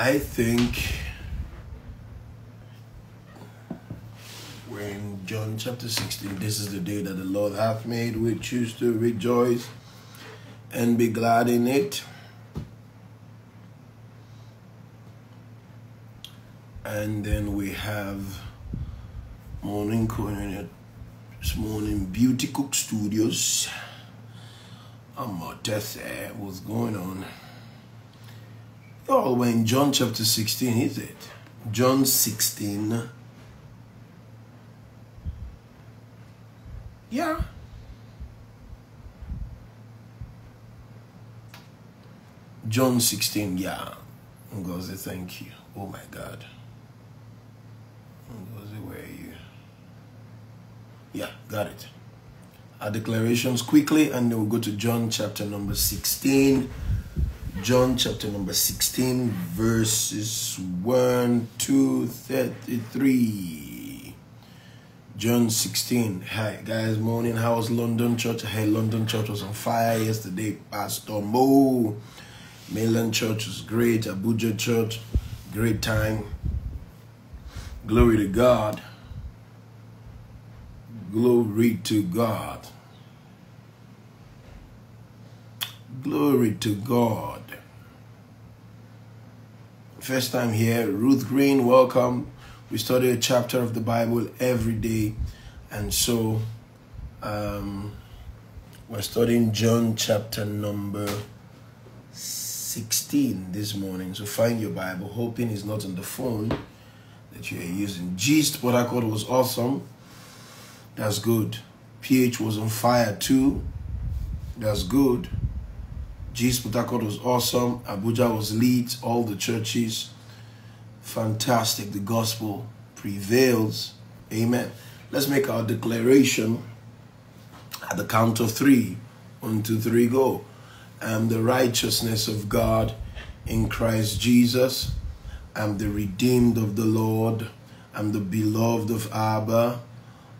I think we're in John chapter 16. This is the day that the Lord hath made. We choose to rejoice and be glad in it. And then we have Morning Corinna this morning, Beauty Cook Studios. What's going on? Oh, we're in John chapter 16, is it? John 16. Yeah. John 16, yeah. Ngozi, thank you. Oh my God. Ngozi, where are you? Yeah, got it. Our declarations quickly, and then we'll go to John chapter number 16. John chapter number 16, verses 1 to 33. John 16. Hi, guys. Morning. How's London church? Hey, London church was on fire yesterday. Pastor Mo. Mainland church was great. Abuja church, great time. Glory to God. Glory to God. Glory to God. First time here, Ruth Green, welcome. We study a chapter of the Bible every day. And so, we're studying John chapter number 16 this morning. So find your Bible, hoping it's not on the phone that you're using. Gist protocol was awesome. That's good. PH was on fire too. That's good. G's Port Harcourt was awesome. Abuja was lit. All the churches. Fantastic. The gospel prevails. Amen. Let's make our declaration at the count of three. 1, 2, 3, go. I'm the righteousness of God in Christ Jesus. I'm the redeemed of the Lord. I'm the beloved of Abba.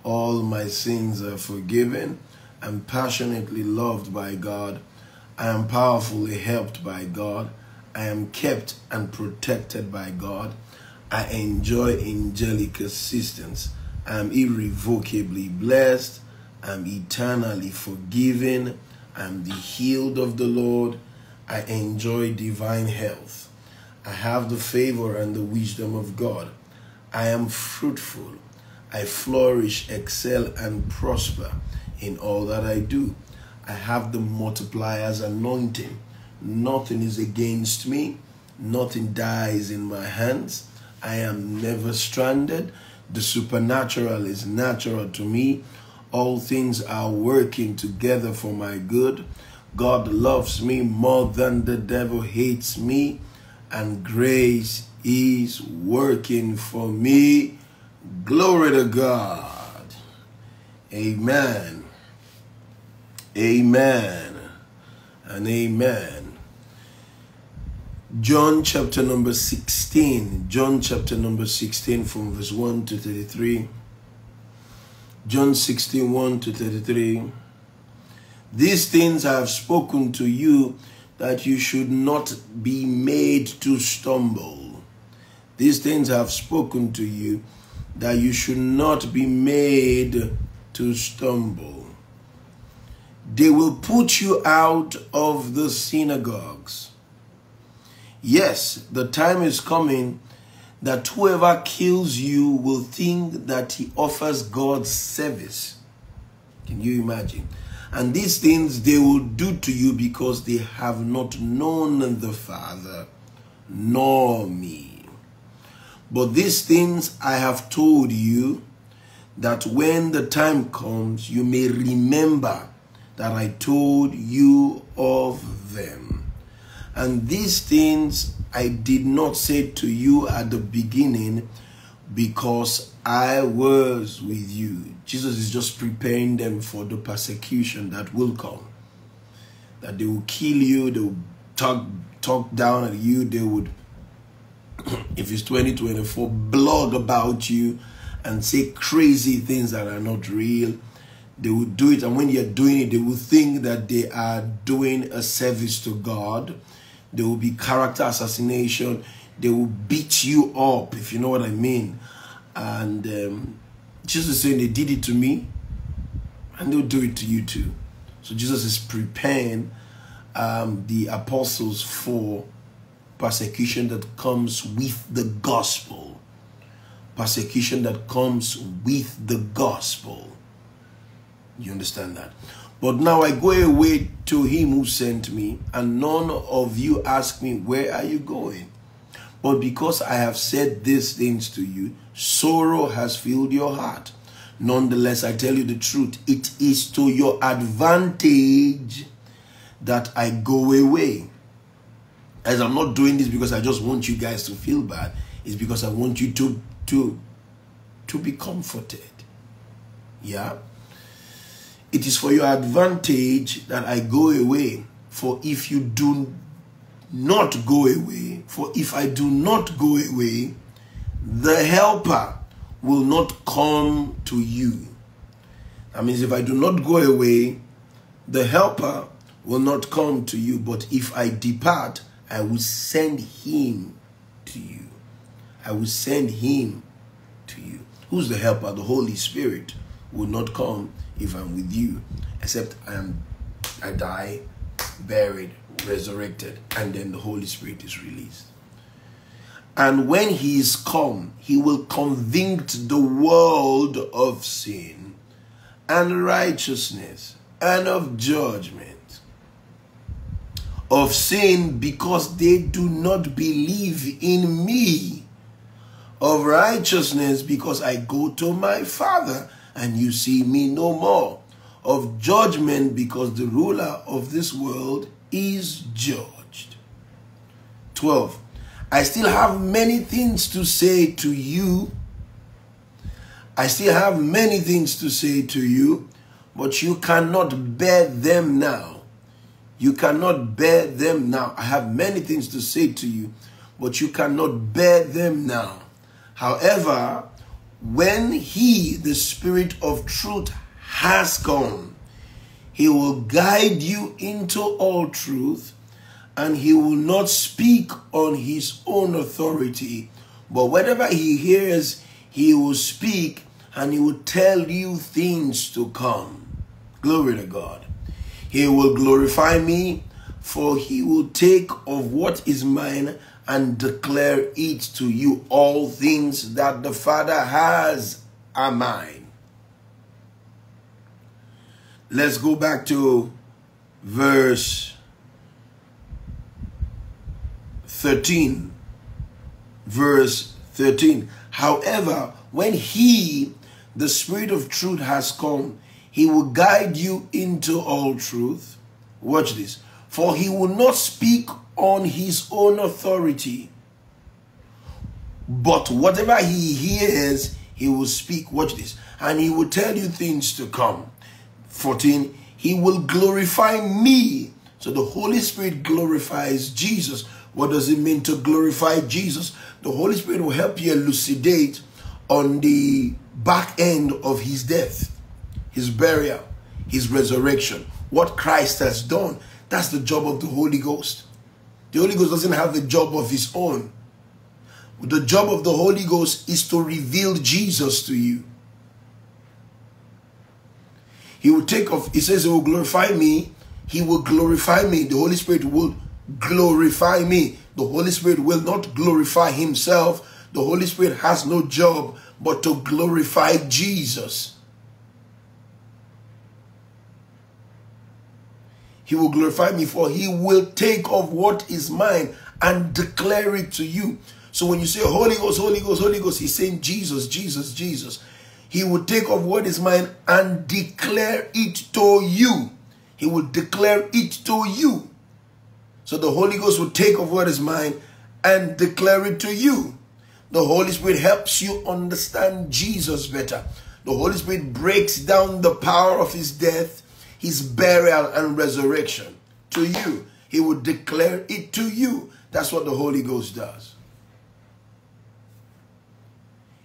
All my sins are forgiven. I'm passionately loved by God. I am powerfully helped by God. I am kept and protected by God. I enjoy angelic assistance. I am irrevocably blessed. I am eternally forgiven. I am the healed of the Lord. I enjoy divine health. I have the favor and the wisdom of God. I am fruitful. I flourish, excel, and prosper in all that I do. I have the multiplier's anointing. Nothing is against me. Nothing dies in my hands. I am never stranded. The supernatural is natural to me. All things are working together for my good. God loves me more than the devil hates me. And grace is working for me. Glory to God. Amen. Amen and amen. John chapter number 16. John chapter number 16 from verse 1 to 33. John 16, 1 to 33. These things I have spoken to you that you should not be made to stumble. These things I have spoken to you that you should not be made to stumble. They will put you out of the synagogues. Yes, the time is coming that whoever kills you will think that he offers God service. Can you imagine? And these things they will do to you because they have not known the Father nor me. But these things I have told you that when the time comes, you may remember that I told you of them. And these things I did not say to you at the beginning because I was with you. Jesus is just preparing them for the persecution that will come. That they will kill you, they will talk down at you, they would, if it's 2024, blog about you and say crazy things that are not real. They will do it, and when you're doing it, they will think that they are doing a service to God. There will be character assassination. They will beat you up, if you know what I mean. And Jesus is saying, they did it to me, and they'll do it to you too. So Jesus is preparing the apostles for persecution that comes with the gospel. Persecution that comes with the gospel. You understand that? But now I go away to him who sent me, and none of you ask me, where are you going? But because I have said these things to you, sorrow has filled your heart. Nonetheless, I tell you the truth, it is to your advantage that I go away. As I'm not doing this because I just want you guys to feel bad, it's because I want you to be comforted. Yeah? It is for your advantage that I go away. For if you do not go away, for if I do not go away, the helper will not come to you. That means if I do not go away, the helper will not come to you. But if I depart, I will send him to you. I will send him to you. Who's the helper? The Holy Spirit will not come if I'm with you, except I die, buried, resurrected, and then the Holy Spirit is released. And when he is come, he will convict the world of sin and righteousness and of judgment. Of sin, because they do not believe in me. Of righteousness, because I go to my Father and you see me no more. Of judgment, because the ruler of this world is judged. 12. I still have many things to say to you. I still have many things to say to you, but you cannot bear them now. You cannot bear them now. I have many things to say to you, but you cannot bear them now. However, when he, the Spirit of truth, has come, he will guide you into all truth, and he will not speak on his own authority. But whatever he hears, he will speak, and he will tell you things to come. Glory to God. He will glorify me, for he will take of what is mine and declare it to you. All things that the Father has are mine. Let's go back to verse 13. Verse 13. However, when he, the Spirit of truth, has come, he will guide you into all truth. Watch this. For he will not speak on his own authority, but whatever he hears, he will speak. Watch this. And he will tell you things to come. 14. He will glorify me. So the Holy Spirit glorifies Jesus. What does it mean to glorify Jesus? The Holy Spirit will help you elucidate on the back end of his death, his burial, his resurrection, what Christ has done. That's the job of the Holy Ghost. The Holy Ghost doesn't have a job of his own. The job of the Holy Ghost is to reveal Jesus to you. He will take off, he says he will glorify me. He will glorify me. The Holy Spirit will glorify me. The Holy Spirit will not glorify himself. The Holy Spirit has no job but to glorify Jesus. He will glorify me, for he will take of what is mine and declare it to you. So when you say Holy Ghost, Holy Ghost, Holy Ghost, he's saying Jesus, Jesus, Jesus. He will take of what is mine and declare it to you. He will declare it to you. So the Holy Ghost will take of what is mine and declare it to you. The Holy Spirit helps you understand Jesus better. The Holy Spirit breaks down the power of his death, his burial, and resurrection to you. He will declare it to you. That's what the Holy Ghost does.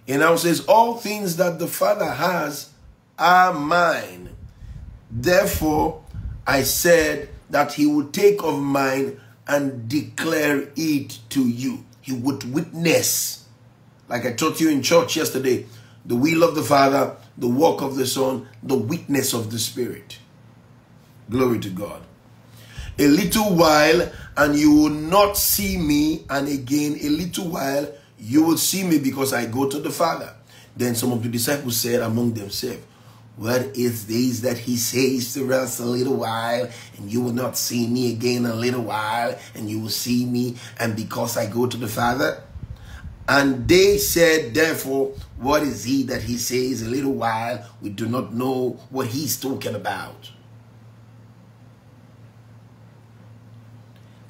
He now says, all things that the Father has are mine. Therefore, I said that he will take of mine and declare it to you. he would witness, like I taught you in church yesterday, the will of the Father, the work of the Son, the witness of the Spirit. Glory to God. A little while and you will not see me, and again a little while you will see me, because I go to the Father. Then some of the disciples said among themselves, what is this that he says to us, a little while and you will not see me, again a little while and you will see me, and because I go to the Father? And they said, therefore, what is he that he says, a little while? We do not know what he's talking about.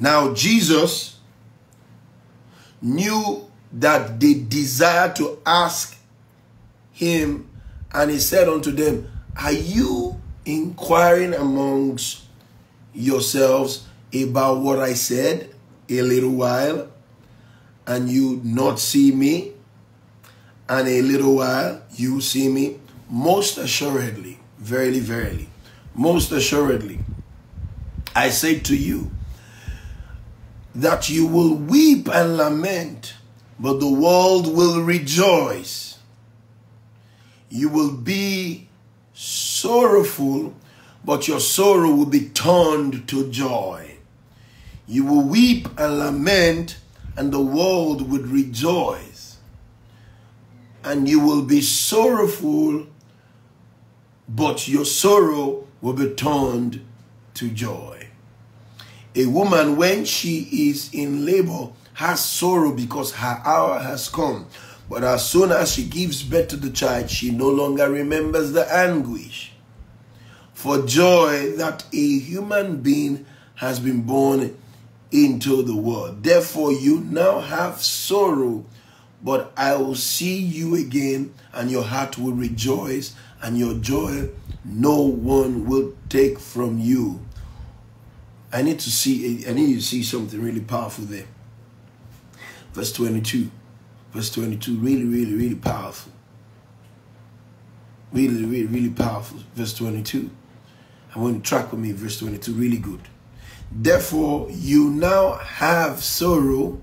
Now, Jesus knew that they desired to ask him, and he said unto them, are you inquiring amongst yourselves about what I said, a little while and you not see me, and a little while you see me? Most assuredly, verily, verily, most assuredly, I say to you, that you will weep and lament, but the world will rejoice. You will be sorrowful, but your sorrow will be turned to joy. You will weep and lament, and the world would rejoice. And you will be sorrowful, but your sorrow will be turned to joy. A woman, when she is in labor, has sorrow because her hour has come. But as soon as she gives birth to the child, she no longer remembers the anguish for joy that a human being has been born into the world. Therefore, you now have sorrow, but I will see you again, and your heart will rejoice, and your joy no one will take from you. I need you to see something really powerful there. Verse 22, really powerful. Really powerful. Verse 22. I want you to track with me. Verse 22, really good. Therefore, you now have sorrow,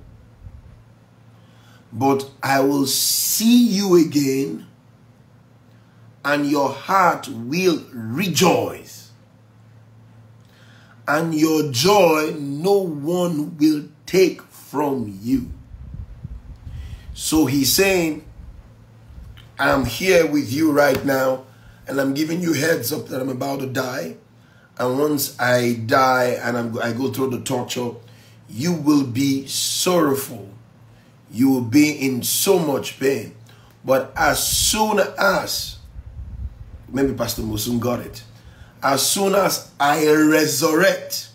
but I will see you again, and your heart will rejoice, and your joy no one will take from you. So he's saying, I'm here with you right now, and I'm giving you heads up that I'm about to die. And once I die and I go through the torture, you will be sorrowful. You will be in so much pain. But as soon as, maybe Pastor Mosun got it, as soon as I resurrect,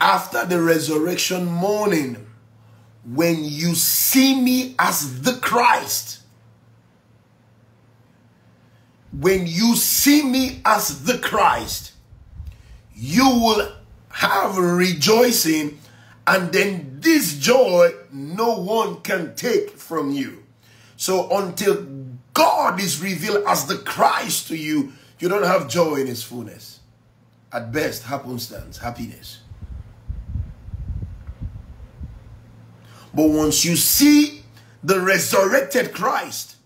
after the resurrection morning, when you see me as the Christ, when you see me as the Christ, you will have rejoicing, and then this joy no one can take from you. So until God is revealed as the Christ to you, you don't have joy in its fullness. At best, happenstance, happiness. But once you see the resurrected Christ,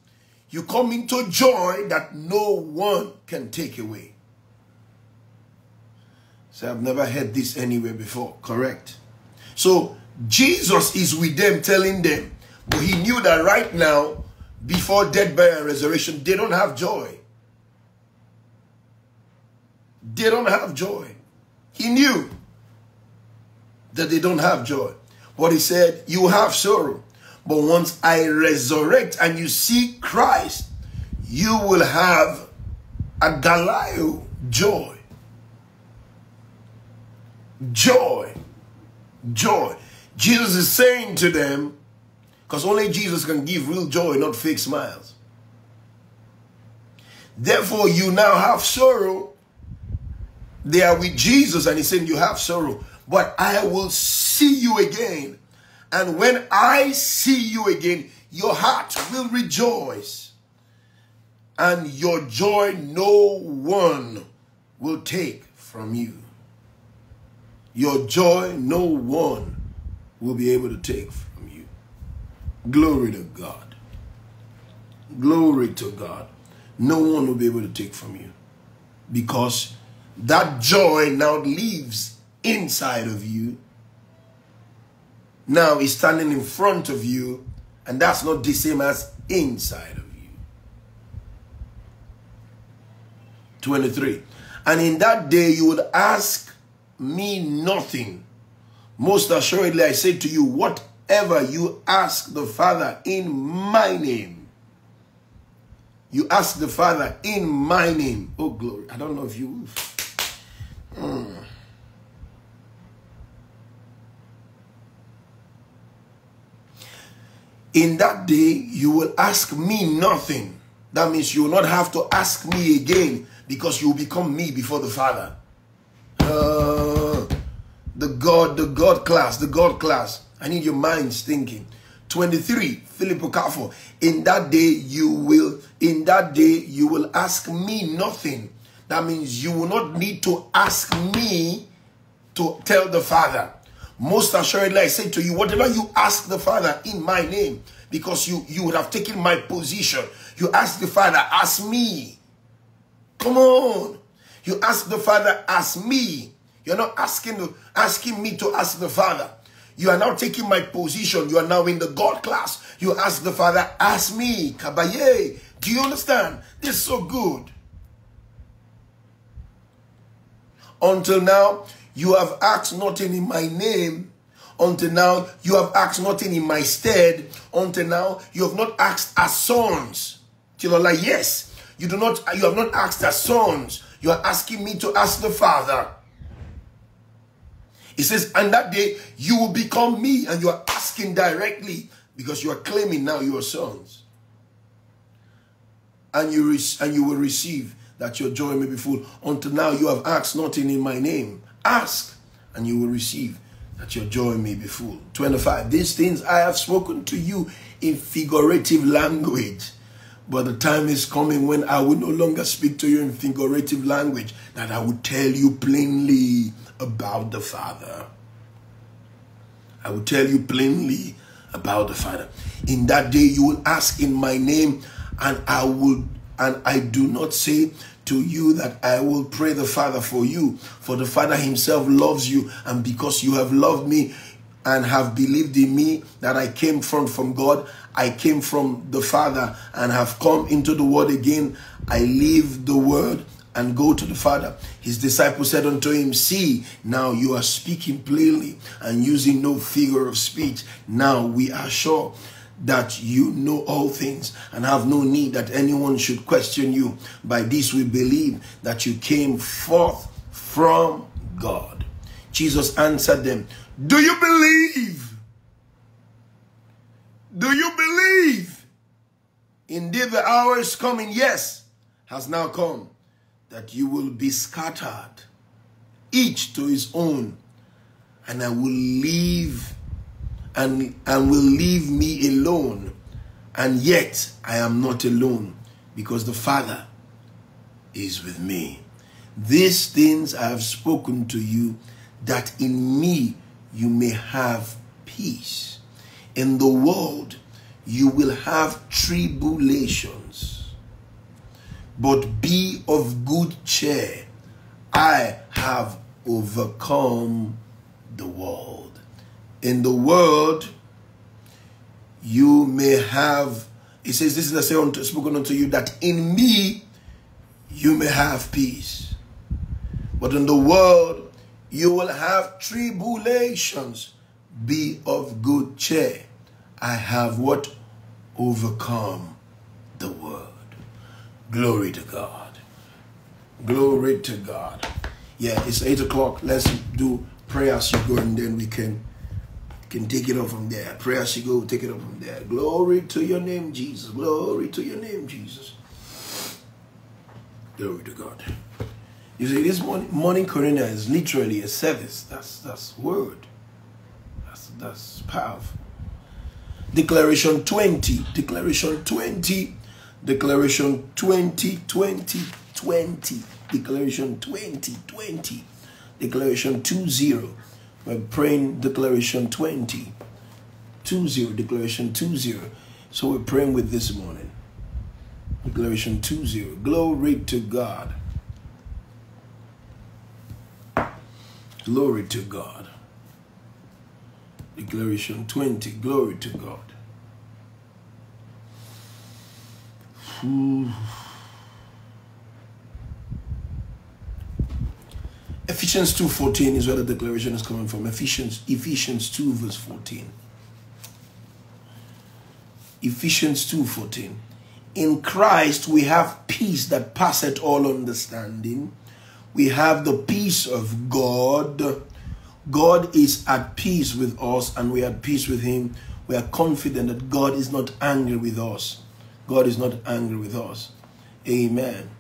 you come into joy that no one can take away. So I've never heard this anywhere before. Correct. So Jesus is with them, telling them, but he knew that right now, before death, burial, and resurrection, they don't have joy. They don't have joy. He knew that they don't have joy. But he said, you have sorrow. But once I resurrect and you see Christ, you will have a agalaio joy. Joy. Joy. Jesus is saying to them, because only Jesus can give real joy, not fake smiles. Therefore, you now have sorrow. They are with Jesus, and he's saying, you have sorrow, but I will see you again. And when I see you again, your heart will rejoice, and your joy no one will take from you. Your joy no one will be able to take from you. Glory to God. Glory to God. No one will be able to take from you, because that joy now lives inside of you. Now it's standing in front of you, and that's not the same as inside of you. 23. And in that day you would ask me nothing. Most assuredly I say to you, whatever you ask the Father in my name. You ask the Father in my name. Oh, glory. I don't know if you... In that day, you will ask me nothing. That means you will not have to ask me again, because you will become me before the Father. The God class. I need your minds thinking. 23, Philip Okafo. In that day you will ask me nothing. That means you will not need to ask me to tell the Father. Most assuredly, I say to you, whatever you ask the Father in my name, because you would have taken my position. You ask the Father, ask me. Come on. You ask the Father, ask me. You're not asking me to ask the Father. You are now taking my position. You are now in the God class. You ask the Father, ask me. Kabaye. Do you understand? This is so good. Until now, you have asked nothing in my name. Until now, you have asked nothing in my stead. Until now, you have not asked as sons. Chilola, yes. You have not asked as sons. You are asking me to ask the Father. It says, and that day you will become me, and you are asking directly, because you are claiming now you are sons. And you will receive, that your joy may be full. Until now you have asked nothing in my name. Ask, and you will receive, that your joy may be full. 25. These things I have spoken to you in figurative language, but the time is coming when I will no longer speak to you in figurative language, that I will tell you plainly about the Father. I will tell you plainly about the Father. In that day you will ask in my name, and I do not say to you that I will pray the Father for you, for the Father himself loves you, and because you have loved me and have believed in me that I came from God, I came from the Father and have come into the world again. I leave the word and go to the Father. His disciples said unto him, see, now you are speaking plainly and using no figure of speech. Now we are sure that you know all things and have no need that anyone should question you. By this we believe that you came forth from God. Jesus answered them, do you believe? Do you believe? Indeed the hour is coming, yes, has now come, that you will be scattered, each to his own, and I will leave and will leave me alone. And yet I am not alone, because the Father is with me. These things I have spoken to you, that in me you may have peace. In the world you will have tribulations, but be of good cheer. I have overcome the world. In the world, you may have, it says, this is the same spoken unto you, that in me, you may have peace. But in the world, you will have tribulations. Be of good cheer. I have what? Overcome the world. Glory to God. Glory to God. Yeah, it's 8 o'clock. Let's do prayer as you go, and then we can take it up from there. Prayer she go, take it up from there. Glory to your name, Jesus. Glory to your name, Jesus. Glory to God. You see, this morning Corinna is literally a service. That's word. That's powerful. Declaration 20. Declaration 20. Declaration 20, 20, 20. Declaration 20, 20. Declaration 20. We're praying Declaration 20. 20, Declaration 20. So we're praying with this morning. Declaration 20. Glory to God. Glory to God. Declaration 20. Glory to God. Ephesians 2:14 is where the declaration is coming from. Ephesians 2 verse 14. Ephesians 2:14. In Christ we have peace that passeth all understanding. We have the peace of God. God is at peace with us and we are at peace with him. We are confident that God is not angry with us. God is not angry with us. Amen.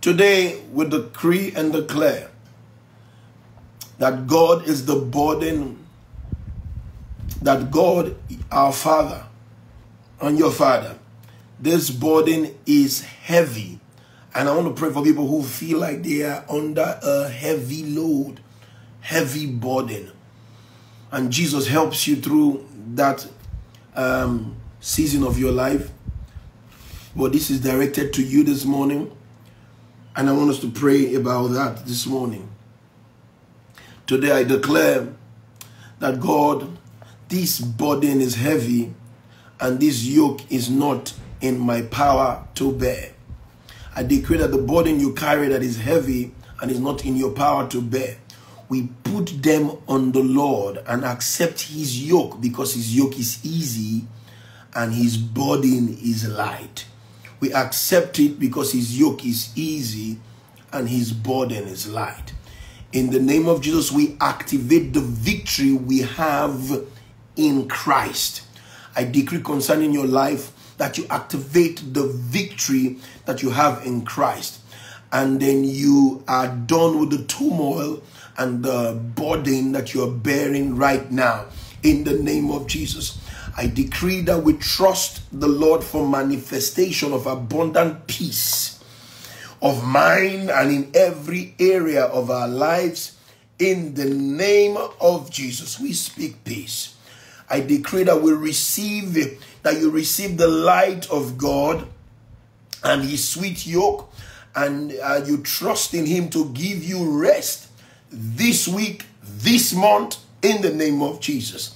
Today, we decree and declare that God is the burden, that God, our Father, and your Father, this burden is heavy. And I want to pray for people who feel like they are under a heavy load, heavy burden. And Jesus helps you through that season of your life. But this is directed to you this morning. And I want us to pray about that this morning. Today I declare that God, this burden is heavy and this yoke is not in my power to bear. I decree that the burden you carry that is heavy and is not in your power to bear, we put them on the Lord and accept his yoke, because his yoke is easy and his burden is light. We accept it because his yoke is easy and his burden is light. In the name of Jesus, we activate the victory we have in Christ. I decree concerning your life that you activate the victory that you have in Christ. And then you are done with the turmoil and the burden that you are bearing right now. In the name of Jesus. I decree that we trust the Lord for manifestation of abundant peace of mind and in every area of our lives. In the name of Jesus, we speak peace. I decree that we receive, that you receive the light of God and his sweet yoke, and you trust in him to give you rest this week, this month, in the name of Jesus.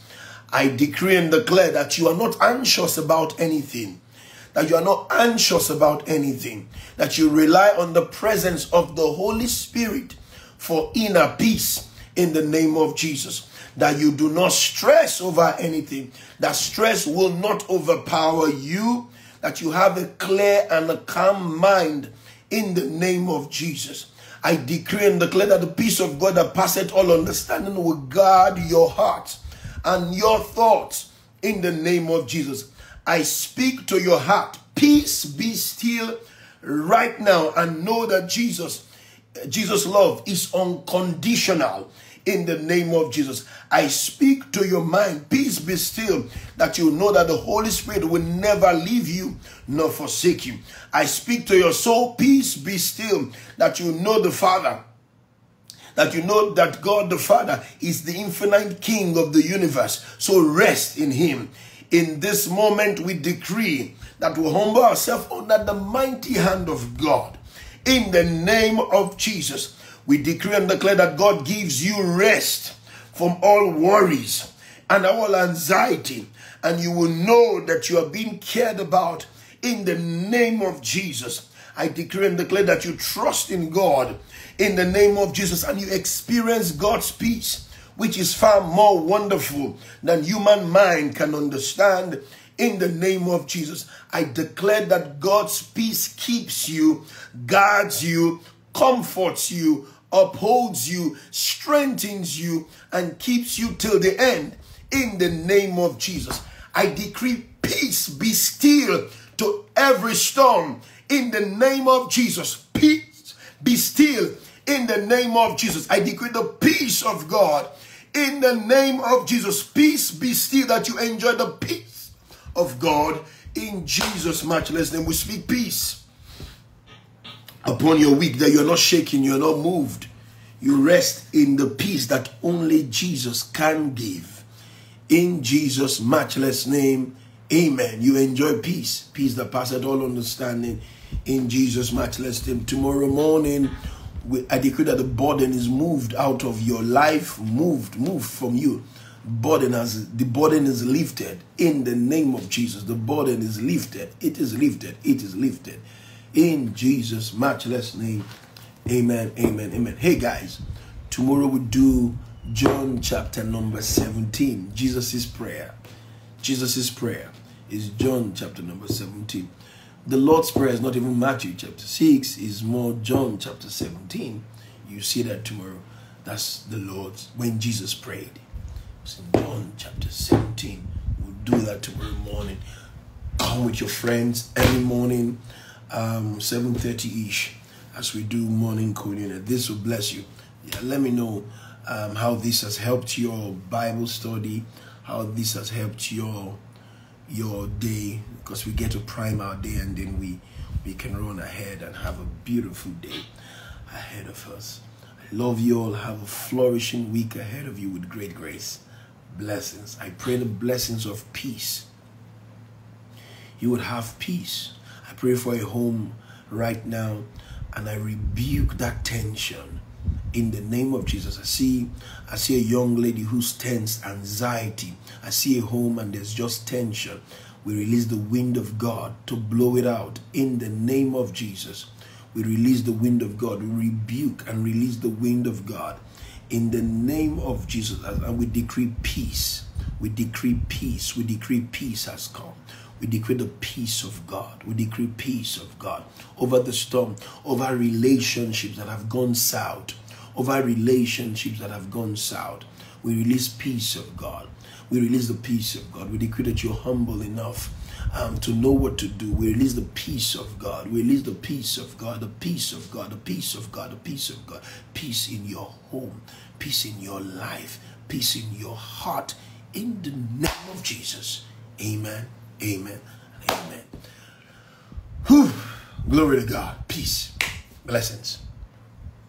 I decree and declare that you are not anxious about anything, that you are not anxious about anything, that you rely on the presence of the Holy Spirit for inner peace in the name of Jesus, that you do not stress over anything, that stress will not overpower you, that you have a clear and a calm mind in the name of Jesus. I decree and declare that the peace of God that passeth all understanding will guard your heart and your thoughts in the name of Jesus. I speak to your heart. Peace, be still right now, and know that Jesus' love is unconditional in the name of Jesus. I speak to your mind. Peace, be still, that you know that the Holy Spirit will never leave you nor forsake you. I speak to your soul. Peace, be still, that you know the Father, that you know that God the Father is the infinite King of the universe. So rest in him. In this moment we decree that we humble ourselves under the mighty hand of God. In the name of Jesus, we decree and declare that God gives you rest from all worries and all anxiety. And you will know that you are being cared about in the name of Jesus. I decree and declare that you trust in God in the name of Jesus, and you experience God's peace, which is far more wonderful than human mind can understand in the name of Jesus. I declare that God's peace keeps you, guards you, comforts you, upholds you, strengthens you, and keeps you till the end in the name of Jesus. I decree peace, be still to every storm in the name of Jesus. Peace, be still in the name of Jesus. I decree the peace of God in the name of Jesus. Peace, be still, that you enjoy the peace of God in Jesus' matchless name. We speak peace. upon your week, that you're not shaken, you're not moved. You rest in the peace that only Jesus can give. In Jesus' matchless name, amen. You enjoy peace, peace that passeth all understanding. In Jesus' matchless name. Tomorrow morning, I decree that the burden is moved out of your life, moved from you. The burden is lifted in the name of Jesus. The burden is lifted. It is lifted. It is lifted. In Jesus' matchless name. Amen, amen, amen. Hey guys, tomorrow we do John chapter number 17. Jesus' prayer. Jesus' prayer is John chapter number 17. The Lord's Prayer is not even Matthew chapter 6. It's more John chapter 17. You see that tomorrow. That's the Lord's, when Jesus prayed. It's in John chapter 17. We'll do that tomorrow morning. Come with your friends any morning, 7:30-ish. As we do morning communion. This will bless you. Yeah, let me know how this has helped your Bible study, how this has helped your day, because we get to prime our day, and then we can run ahead and have a beautiful day ahead of us. I love you all. Have a flourishing week ahead of you with great grace. Blessings. I pray the blessings of peace. You would have peace. I pray for a home right now. And I rebuke that tension in the name of Jesus. I see a young lady who's tense, anxiety. I see a home and there's just tension. We release the wind of God to blow it out in the name of Jesus. We release the wind of God. We rebuke and release the wind of God in the name of Jesus. And we decree peace. We decree peace. We decree peace has come. We decree the peace of God. We decree peace of God over the storm, over relationships that have gone south, over relationships that have gone south. We release peace of God. We release the peace of God. We decree that you're humble enough to know what to do. We release the peace of God. We release the peace of God, the peace of God, the peace of God, the peace of God. Peace in your home, peace in your life, peace in your heart. In the name of Jesus, amen. Amen. Amen. Whew. Glory to God. Peace. Blessings.